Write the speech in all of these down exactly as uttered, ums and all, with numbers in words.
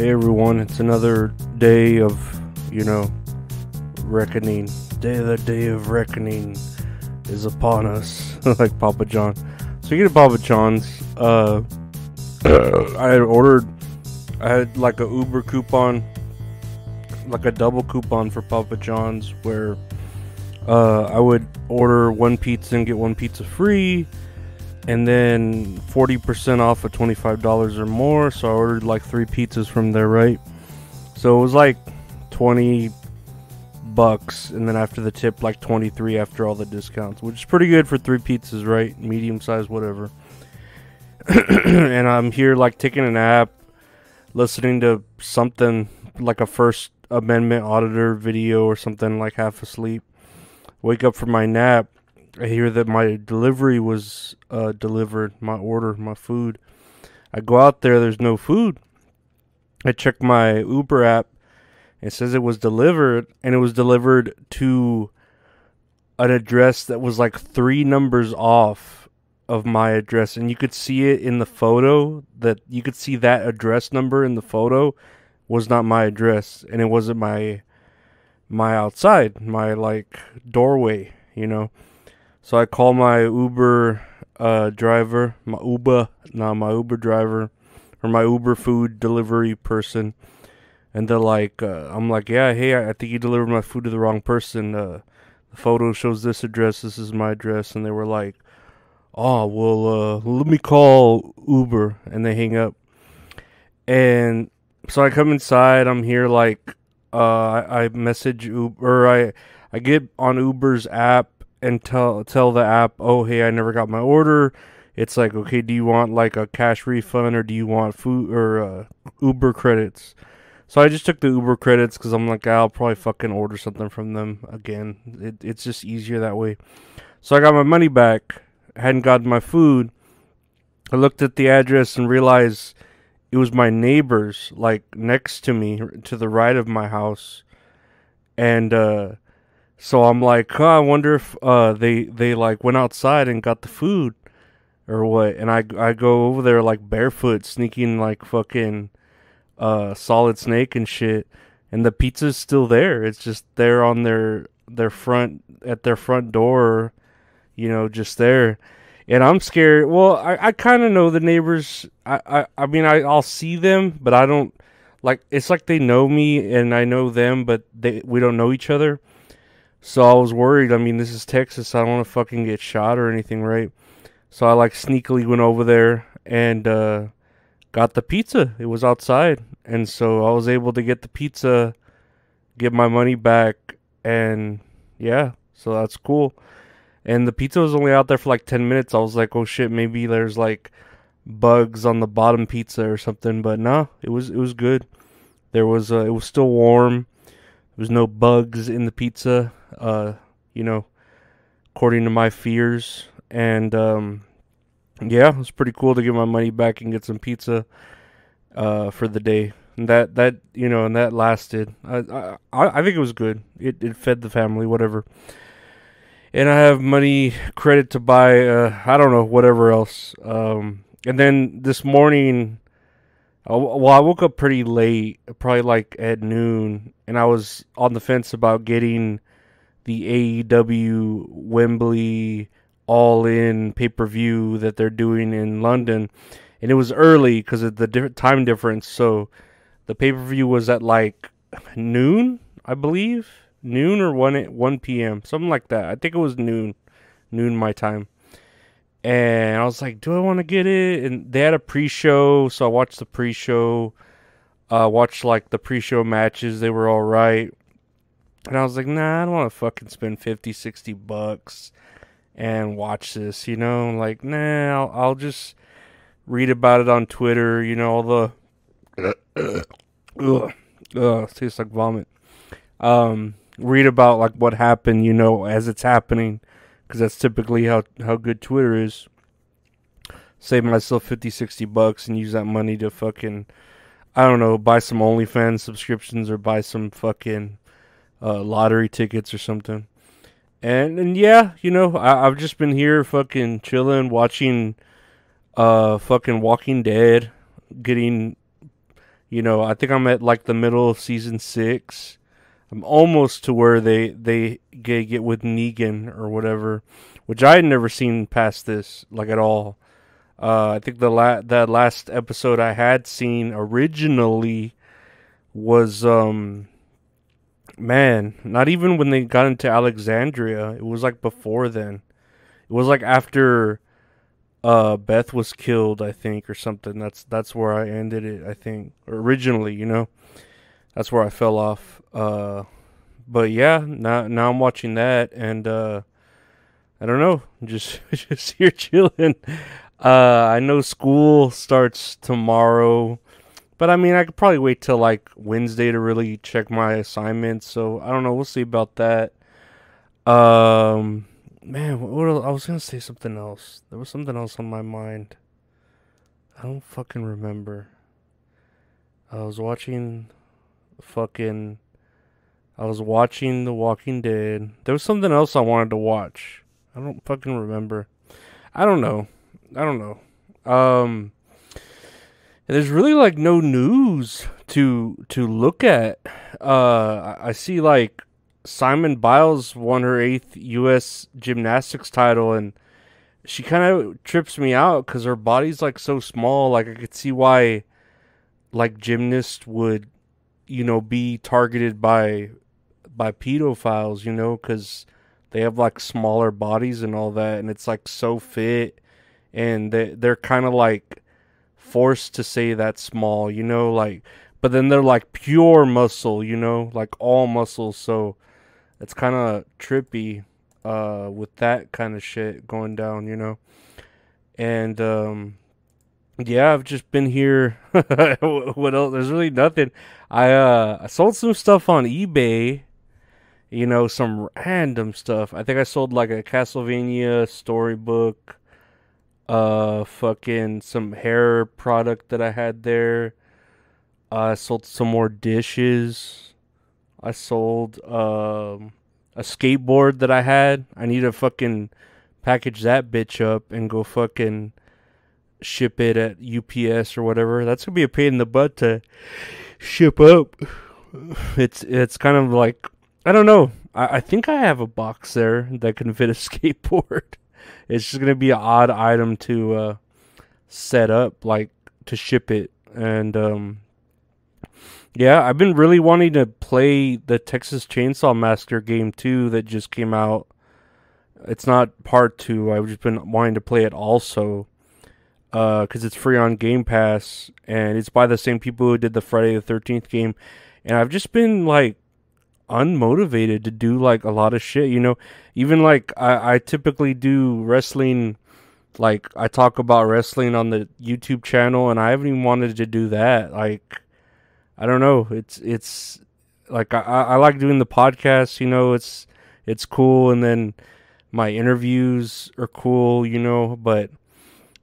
Hey everyone, it's another day of, you know, reckoning. Day the day of reckoning is upon us, like Papa John. So you get a Papa John's. Uh, I had ordered, I had like a Uber coupon, like a double coupon for Papa John's, where uh, I would order one pizza and get one pizza free. And then forty percent off of twenty-five dollars or more. So I ordered like three pizzas from there, right? So it was like twenty bucks. And then after the tip, like twenty-three after all the discounts, which is pretty good for three pizzas, right? Medium size, whatever. And I'm here like taking a nap, listening to something like a First Amendment auditor video or something, like half asleep. Wake up from my nap. I hear that my delivery was uh, delivered, my order, my food. I go out there, there's no food. I check my Uber app. It says it was delivered, and it was delivered to an address that was like three numbers off of my address. And you could see it in the photo, that you could see that address number in the photo was not my address. And it wasn't my, my outside, my like doorway, you know. So I call my Uber uh, driver, my Uber, nah, my Uber driver, or my Uber food delivery person. And they're like, uh, I'm like, yeah, hey, I think you delivered my food to the wrong person. Uh, the photo shows this address. This is my address. And they were like, oh, well, uh, let me call Uber. And they hang up. And so I come inside. I'm here like, uh, I, I message Uber. Or I, I get on Uber's app. And tell tell the app, oh, hey, I never got my order. It's like, okay, do you want like a cash refund, or do you want food or uh, Uber credits? So I just took the Uber credits because I'm like, I'll probably fucking order something from them again. It, it's just easier that way. So I got my money back. I hadn't gotten my food. I looked at the address and realized it was my neighbor's, like next to me, to the right of my house. And, uh... so I'm like, oh, I wonder if uh, they, they like went outside and got the food or what. And I, I go over there like barefoot, sneaking like fucking uh, Solid Snake and shit. And the pizza's still there. It's just there on their, their front, at their front door, you know, just there. And I'm scared. Well, I, I kind of know the neighbors. I, I, I mean, I, I'll see them, but I don't, like, it's like they know me and I know them, but they we don't know each other. So I was worried. I mean, this is Texas. I don't want to fucking get shot or anything, right? So I, like, sneakily went over there and uh, got the pizza. It was outside. And so I was able to get the pizza, get my money back, and, yeah. So that's cool. And the pizza was only out there for, like, ten minutes. I was like, oh, shit, maybe there's, like, bugs on the bottom pizza or something. But, nah, it was, it was good. There was uh, it was still warm. There was no bugs in the pizza, uh, you know, according to my fears. And, um, yeah, it was pretty cool to get my money back and get some pizza, uh, for the day. And that, that, you know, and that lasted. I, I, I think it was good. It, it fed the family, whatever. And I have money credit to buy, uh, I don't know, whatever else. Um, and then this morning, well, I woke up pretty late, probably like at noon, and I was on the fence about getting the A E W Wembley all-in pay-per-view that they're doing in London. And it was early because of the different time difference, so the pay-per-view was at like noon, I believe. Noon or one p m, something like that. I think it was noon, noon my time. And I was like, do I want to get it? And they had a pre-show, so I watched the pre-show. Uh, watched, like, the pre-show matches. They were all right. And I was like, nah, I don't want to fucking spend fifty, sixty bucks and watch this, you know? Like, nah, I'll, I'll just read about it on Twitter, you know, all the... ugh, ugh, tastes like vomit. Um, read about, like, what happened, you know, as it's happening. Because that's typically how, how good Twitter is. Save myself fifty, sixty bucks and use that money to fucking, I don't know, buy some OnlyFans subscriptions or buy some fucking uh, lottery tickets or something. And, and yeah, you know, I, I've just been here fucking chilling, watching uh, fucking Walking Dead, getting, You know, I think I'm at like the middle of season six. I'm almost to where they they get with Negan or whatever, which I had never seen past this like at all. Uh, I think the la- that last episode I had seen originally was um man, not even when they got into Alexandria. It was like before then. It was like after uh Beth was killed, I think, or something. That's that's where I ended it, I think, originally. You know. That's where I fell off. Uh, but yeah, now now I'm watching that, and uh, I don't know, just just here chilling. Uh, I know school starts tomorrow, but I mean I could probably wait till like Wednesday to really check my assignments. So I don't know. We'll see about that. Um, man, what, what else? I was gonna say something else. There was something else on my mind. I don't fucking remember. I was watching. Fucking, I was watching The Walking Dead. There was something else I wanted to watch. I don't fucking remember. I don't know. I don't know. Um, there's really like no news to to look at. Uh, I see like Simone Biles won her eighth U S gymnastics title, and she kind of trips me out because her body's like so small. Like I could see why, like gymnasts would. You know, be targeted by by pedophiles, you know, because they have like smaller bodies and all that, and it's like so fit, and they they're kind of like forced to say that's small, you know, like, but then they're like pure muscle, you know, like all muscles, so it's kind of trippy uh with that kind of shit going down, you know. And um yeah, I've just been here. What else? There's really nothing. I uh, I sold some stuff on eBay. You know, some random stuff. I think I sold like a Castlevania storybook. Uh, fucking some hair product that I had there. Uh, I sold some more dishes. I sold um a skateboard that I had. I need to fucking package that bitch up and go fucking. Ship it at U P S or whatever. That's gonna be a pain in the butt to ship up. It's it's kind of like, I don't know. I, I think I have a box there that can fit a skateboard. It's just gonna be an odd item to uh, set up, like to ship it. And um, yeah, I've been really wanting to play the Texas Chainsaw Massacre game too that just came out. It's not part two. I've just been wanting to play it also. Uh, because it's free on Game Pass, and it's by the same people who did the Friday the thirteenth game, and I've just been, like, unmotivated to do, like, a lot of shit, you know, even, like, I, I typically do wrestling, like, I talk about wrestling on the YouTube channel, and I haven't even wanted to do that, like, I don't know, it's, it's, like, I, I like doing the podcast, you know, it's, it's cool, and then my interviews are cool, you know, but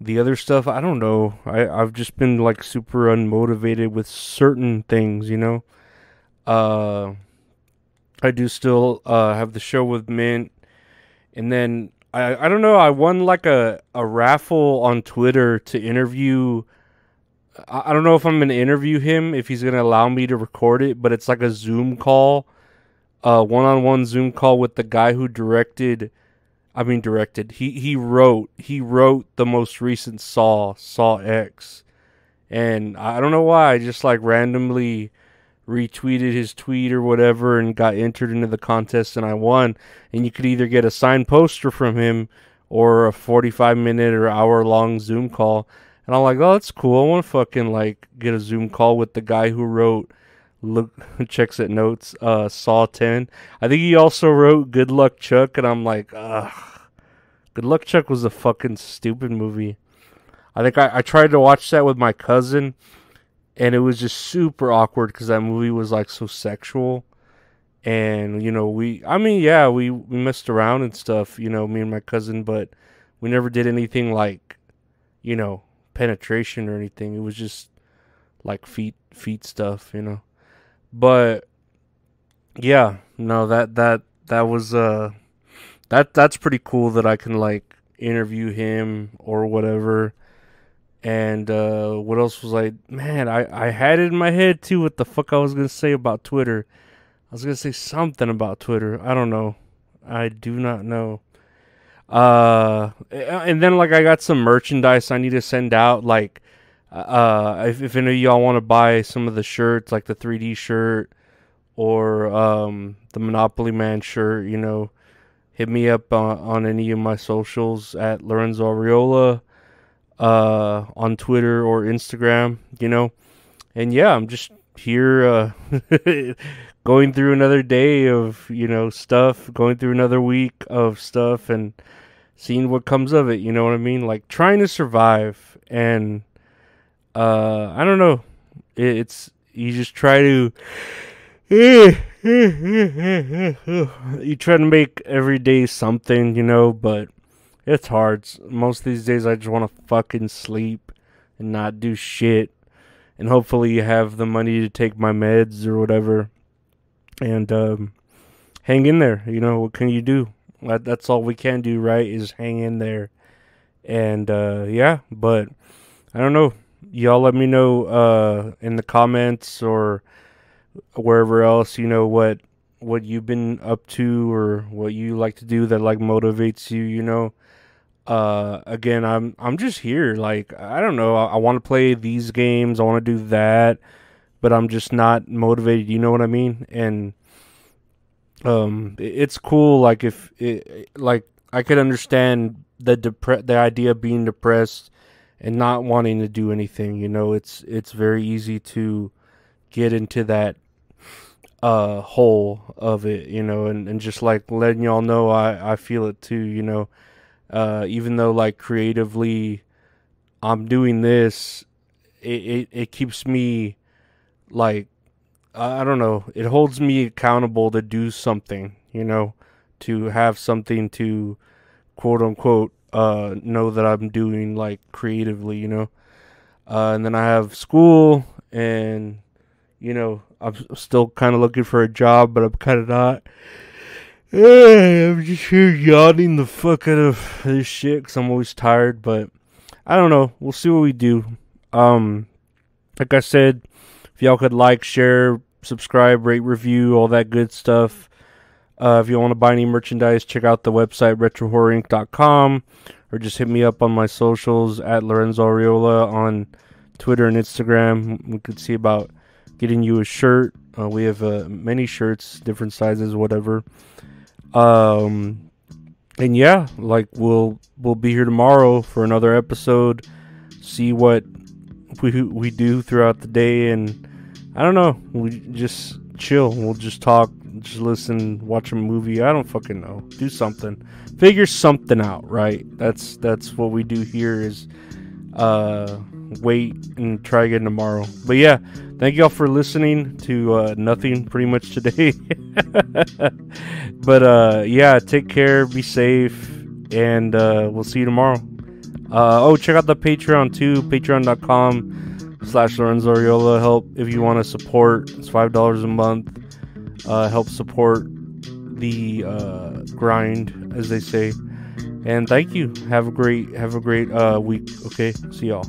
the other stuff, I don't know. I, I've just been, like, super unmotivated with certain things, you know? Uh, I do still uh, have the show with Mint. And then, I, I don't know, I won, like, a, a raffle on Twitter to interview. I, I don't know if I'm going to interview him, if he's going to allow me to record it, but it's like a Zoom call, uh, one-on-one Zoom call with the guy who directed... I mean, directed. He he wrote he wrote the most recent Saw, Saw X, and I don't know why I just like randomly retweeted his tweet or whatever and got entered into the contest, and I won. And you could either get a signed poster from him or a forty-five minute or hour long Zoom call. And I'm like, oh, that's cool. I want to fucking like get a Zoom call with the guy who wrote. Look, checks at notes. Uh, Saw ten. I think he also wrote Good Luck Chuck, and I'm like, ugh. Good Luck Chuck was a fucking stupid movie. I think I, I tried to watch that with my cousin, and it was just super awkward because that movie was like so sexual. And you know, we, I mean, yeah, we, we messed around and stuff. You know, me and my cousin, but we never did anything like, you know, penetration or anything. It was just like feet, feet stuff, you know. But yeah, no, that that that was uh that that's pretty cool that I can like interview him or whatever, And uh, what else was I? Man, I, I had it in my head, too, what the fuck I was going to say about Twitter. I was going to say something about Twitter. I don't know. I do not know. Uh, and then, like, I got some merchandise I need to send out. Like, uh, if, if any of y'all want to buy some of the shirts, like the three D shirt or um, the Monopoly Man shirt, you know, hit me up on, on any of my socials at Lorenzo Arreola. Uh, on Twitter or Instagram, you know, and yeah, I'm just here, uh, going through another day of, you know, stuff, going through another week of stuff and seeing what comes of it. You know what I mean? Like trying to survive. And, uh, I don't know. It, it's, you just try to, you try to make every day something, you know, but it's hard. Most of these days I just want to fucking sleep and not do shit. And hopefully you have the money to take my meds or whatever. And um, hang in there. You know, what can you do? That's all we can do, right, is hang in there. And uh, yeah, but I don't know. Y'all let me know uh, in the comments or wherever else, you know, what... what you've been up to or what you like to do that like motivates you, you know. Uh again, I'm I'm just here. Like, I don't know, I, I want to play these games, I want to do that, but I'm just not motivated, you know what I mean? And um it, it's cool. Like, if it, like I could understand the depre the idea of being depressed and not wanting to do anything, you know. It's it's very easy to get into that uh whole of it, you know, and, and just like letting y'all know I, I feel it too, you know. Uh even though like creatively I'm doing this, it, it, it keeps me like, I don't know, it holds me accountable to do something, you know, to have something to quote unquote uh know that I'm doing, like, creatively, you know. Uh and then I have school and, you know, I'm still kind of looking for a job, but I'm kind of not. I'm just here yawning the fuck out of this shit because I'm always tired, but I don't know. We'll see what we do. Um, like I said, if y'all could like, share, subscribe, rate, review, all that good stuff. Uh, if you want to buy any merchandise, check out the website, retro horror ink dot com, or just hit me up on my socials at Lorenzo Arreola on Twitter and Instagram. We could see about getting you a shirt. Uh, we have uh, many shirts, different sizes, whatever. Um, and yeah, like we'll we'll be here tomorrow for another episode. See what we we do throughout the day, and I don't know. We just chill. We'll just talk, just listen, watch a movie. I don't fucking know. Do something. Figure something out, right? That's that's what we do here. Is uh. wait and try again tomorrow. But yeah, thank y'all for listening to uh nothing pretty much today. But uh yeah, take care, be safe, and uh we'll see you tomorrow. Uh oh, check out the Patreon too, patreon dot com slash Lorenzo Arreola. Help if you want to support. It's five dollars a month. Uh help support the uh grind, as they say. And thank you. Have a great have a great uh week. Okay, see y'all.